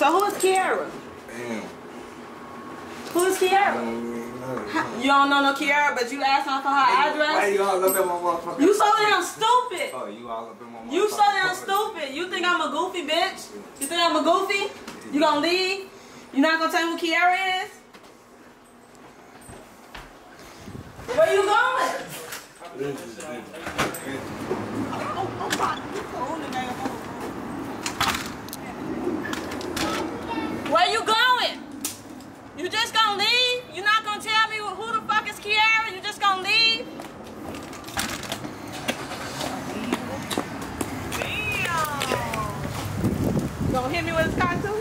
So who is Kiara? Damn. Who is Kiara? You don't know no Kiara, but you asked her for her address? Why you all up in my motherfucker? You so damn stupid! Oh, you all up in my motherfucker. You so damn stupid! You think I'm a goofy bitch? You think I'm a goofy? You gonna leave? You not gonna tell me who Kiara is? Where you going? Oh God. Where you going? You just gonna leave? You not gonna tell me who the fuck is Kiara? You just gonna leave? Damn. You gonna hit me with his car too?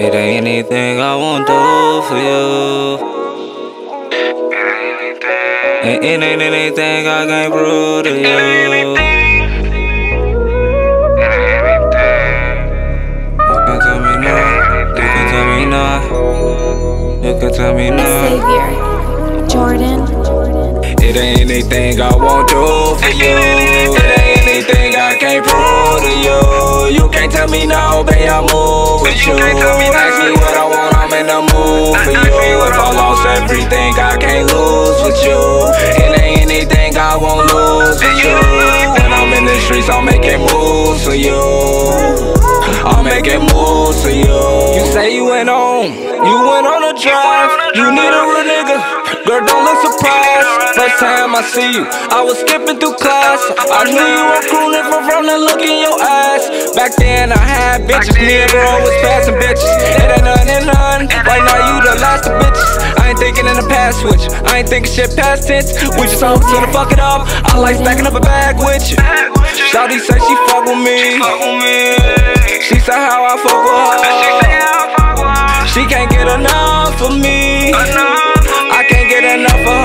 It ain't anything I won't do for you. It ain't anything I can't prove to you. You can tell me no. Savior, Jordan. It ain't anything I won't do for you. It ain't anything I can't prove to you. You can't tell me no, babe, I'll move with you. Ask me what I want, I'm in the mood for you. If I lost everything, I can't lose with you. It ain't anything I won't lose with you. When I'm in the streets, I'm making moves for you. I'm making moves for you. You say you went on a drive. You need a real nigga. Girl, don't look surprised. First time I see you, I was skipping through class. I knew you were crooning from the look in your eyes. Back then I had bitches, me and girl was passing bitches. It ain't none and none, right now you the last of bitches. I ain't thinking in the past with you, I ain't thinking shit past tense. We just hoes to fuck it up, I like stacking up a bag with you. Shawty say she fuck with me, she said how I fuck with her. She can't get enough of me, I can't get enough of her.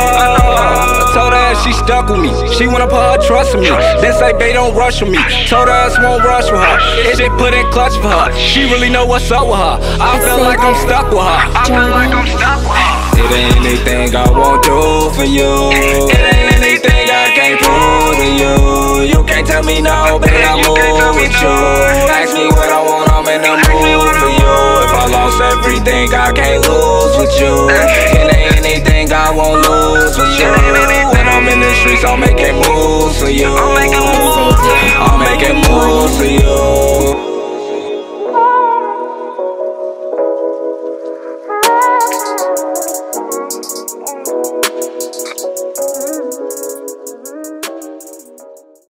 Told her she stuck with me, she wanna put her trust in me. Then say babe don't rush with me, told her ass won't rush with her. It shit put in clutch for her, she really know what's up with her. I feel like I'm stuck with her, I feel like I'm stuck with her. It ain't anything I won't do for you. It ain't anything I can't prove to you. You can't tell me no, babe, I'll move with you. Ask me what I want, I'm in the mood for you. If I lost everything, I can't lose with you. It ain't anything I won't lose with you. When I'm in the streets, I'm making moves for you. I'm making moves for you.